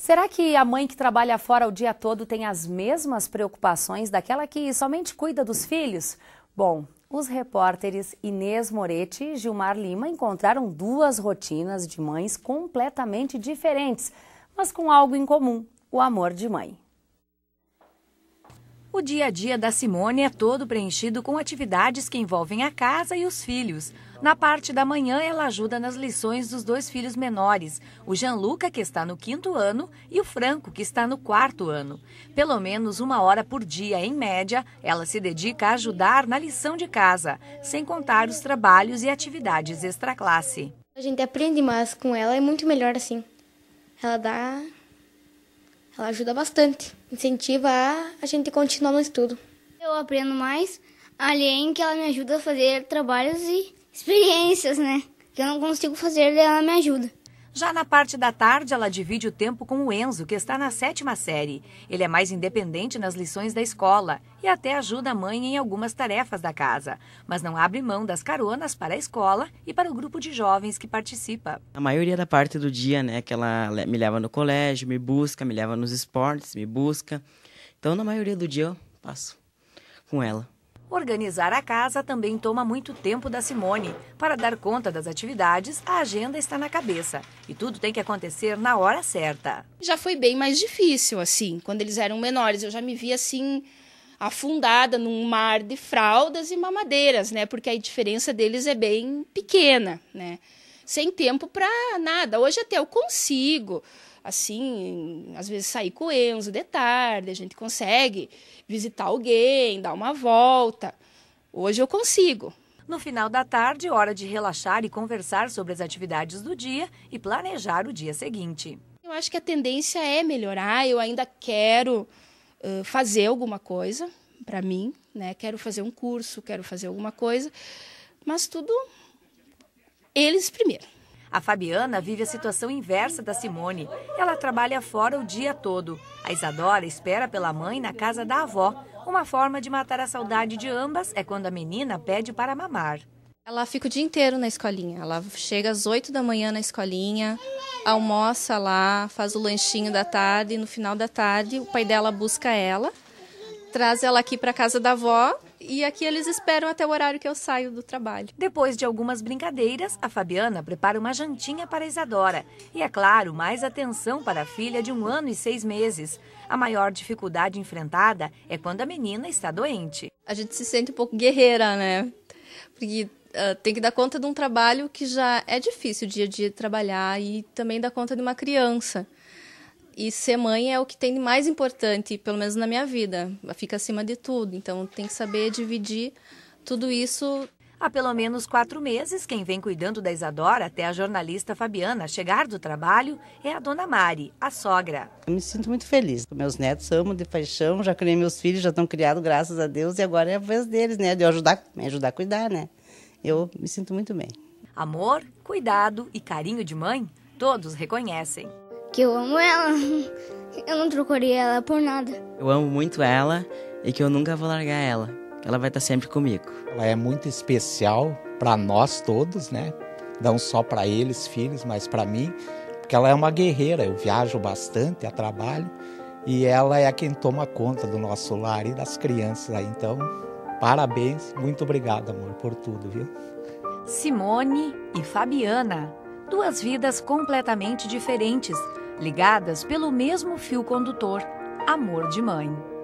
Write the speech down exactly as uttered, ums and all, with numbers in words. Será que a mãe que trabalha fora o dia todo tem as mesmas preocupações daquela que somente cuida dos filhos? Bom, os repórteres Inês Moretti e Gilmar Lima encontraram duas rotinas de mães completamente diferentes, mas com algo em comum, o amor de mãe. O dia a dia da Simone é todo preenchido com atividades que envolvem a casa e os filhos. Na parte da manhã, ela ajuda nas lições dos dois filhos menores, o Jean-Luca, que está no quinto ano, e o Franco, que está no quarto ano. Pelo menos uma hora por dia, em média, ela se dedica a ajudar na lição de casa, sem contar os trabalhos e atividades extraclasse. A gente aprende, mas com ela é muito melhor assim. Ela dá... Ela ajuda bastante, incentiva a gente continuar no estudo. Eu aprendo mais, além que ela me ajuda a fazer trabalhos e experiências, né? Que eu não consigo fazer, ela me ajuda. Já na parte da tarde, ela divide o tempo com o Enzo, que está na sétima série. Ele é mais independente nas lições da escola e até ajuda a mãe em algumas tarefas da casa. Mas não abre mão das caronas para a escola e para o grupo de jovens que participa. A maioria da parte do dia, né, que ela me leva no colégio, me busca, me leva nos esportes, me busca. Então, na maioria do dia, eu passo com ela. Organizar a casa também toma muito tempo da Simone. Para dar conta das atividades, a agenda está na cabeça e tudo tem que acontecer na hora certa. Já foi bem mais difícil, assim, quando eles eram menores. Eu já me via, assim, afundada num mar de fraldas e mamadeiras, né? Porque a diferença deles é bem pequena, né? Sem tempo para nada. Hoje até eu consigo, assim, às vezes sair com o Enzo de tarde, a gente consegue visitar alguém, dar uma volta. Hoje eu consigo. No final da tarde, hora de relaxar e conversar sobre as atividades do dia e planejar o dia seguinte. Eu acho que a tendência é melhorar, eu ainda quero uh, fazer alguma coisa para mim, né? Quero fazer um curso, quero fazer alguma coisa, mas tudo... eles primeiro. A Fabiana vive a situação inversa da Simone. Ela trabalha fora o dia todo. A Isadora espera pela mãe na casa da avó. Uma forma de matar a saudade de ambas é quando a menina pede para mamar. Ela fica o dia inteiro na escolinha. Ela chega às oito da manhã na escolinha, almoça lá, faz o lanchinho da tarde. E no final da tarde, o pai dela busca ela, traz ela aqui para a casa da avó. E aqui eles esperam até o horário que eu saio do trabalho. Depois de algumas brincadeiras, a Fabiana prepara uma jantinha para a Isadora. E, é claro, mais atenção para a filha de um ano e seis meses. A maior dificuldade enfrentada é quando a menina está doente. A gente se sente um pouco guerreira, né? Porque uh, tem que dar conta de um trabalho que já é difícil o dia a dia de trabalhar e também dar conta de uma criança. E ser mãe é o que tem de mais importante, pelo menos na minha vida. Fica acima de tudo, então tem que saber dividir tudo isso. Há pelo menos quatro meses, quem vem cuidando da Isadora até a jornalista Fabiana chegar do trabalho é a dona Mari, a sogra. Eu me sinto muito feliz. Meus netos amo de paixão, já criei meus filhos, já estão criados, graças a Deus. E agora é a vez deles, né? De eu ajudar, me ajudar a cuidar, né? Eu me sinto muito bem. Amor, cuidado e carinho de mãe, todos reconhecem. Que eu amo ela, eu não trocaria ela por nada. Eu amo muito ela e que eu nunca vou largar ela, ela vai estar sempre comigo. Ela é muito especial para nós todos, né? Não só para eles, filhos, mas para mim, porque ela é uma guerreira, eu viajo bastante, eu trabalho, e ela é quem toma conta do nosso lar e das crianças. Então, parabéns, muito obrigado, amor, por tudo, viu? Simone e Fabiana, duas vidas completamente diferentes, ligadas pelo mesmo fio condutor, amor de mãe.